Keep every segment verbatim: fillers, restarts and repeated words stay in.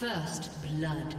First blood.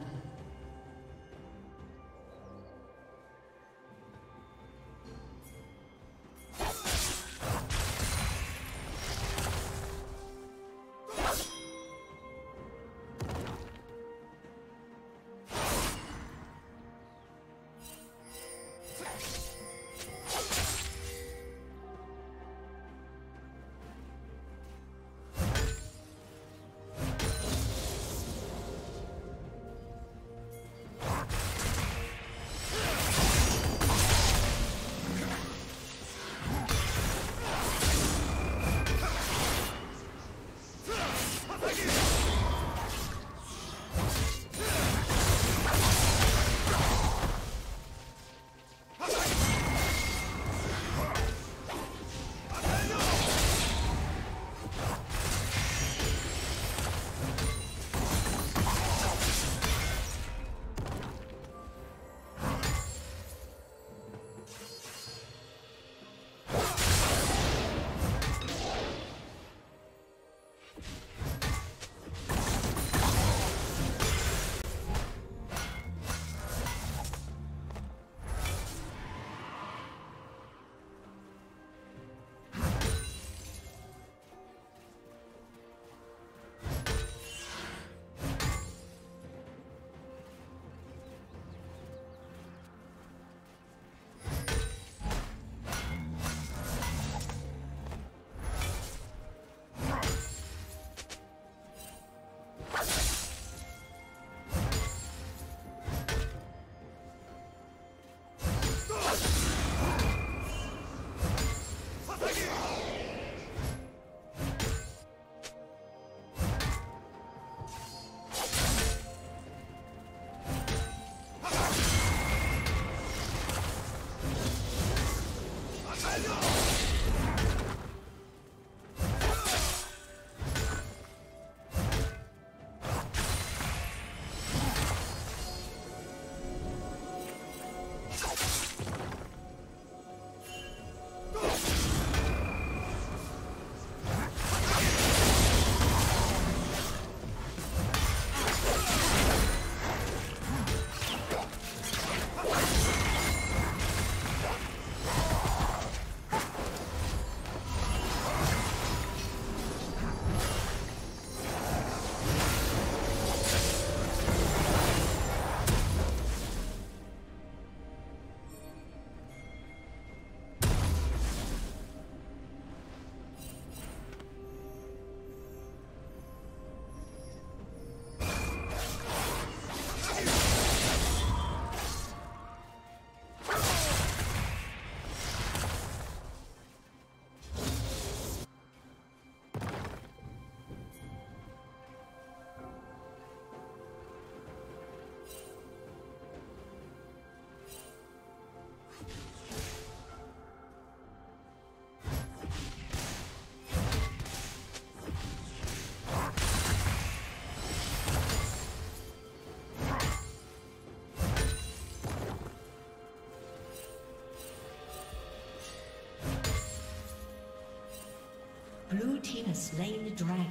Blue team has slain the dragon.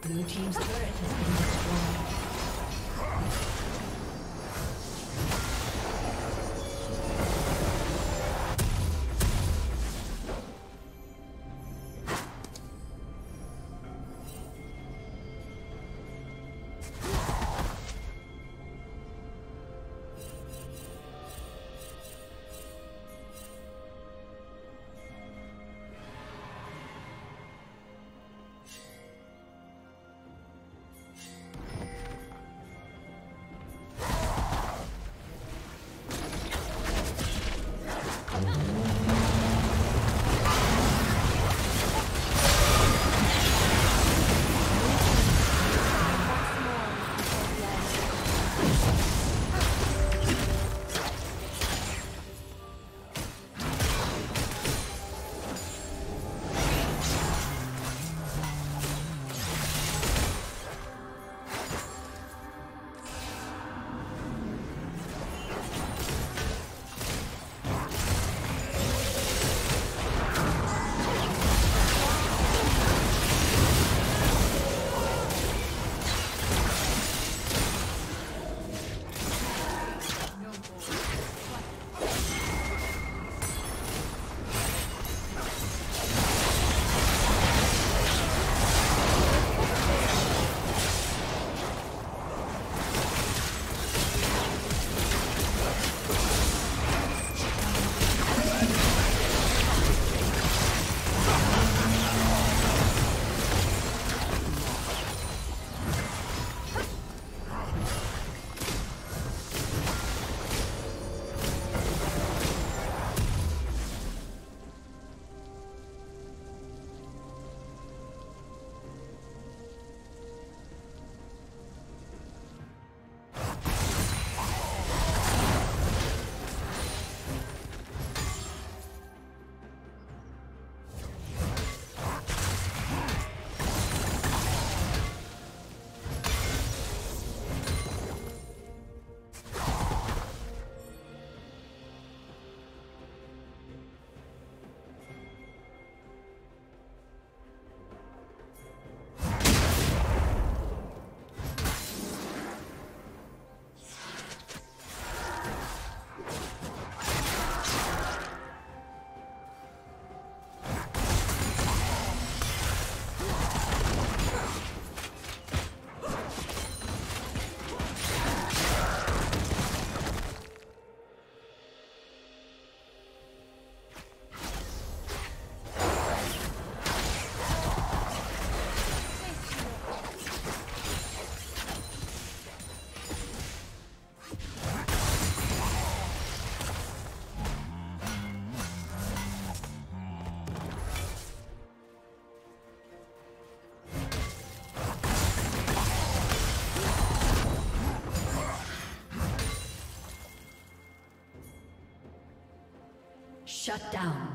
Blue team's turret has been destroyed. Shut down.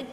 Red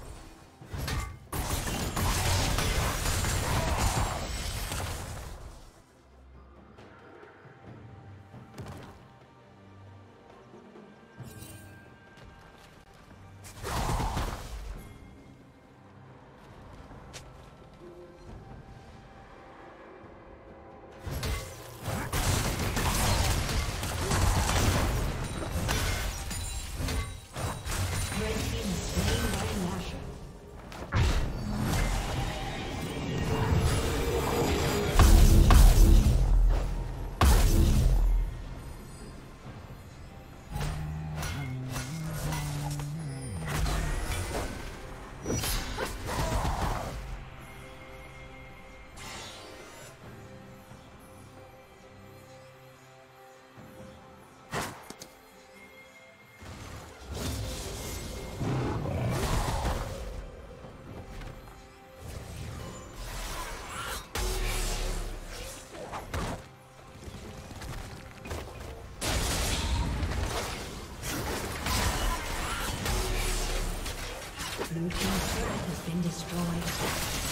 Blue team's turret has been destroyed.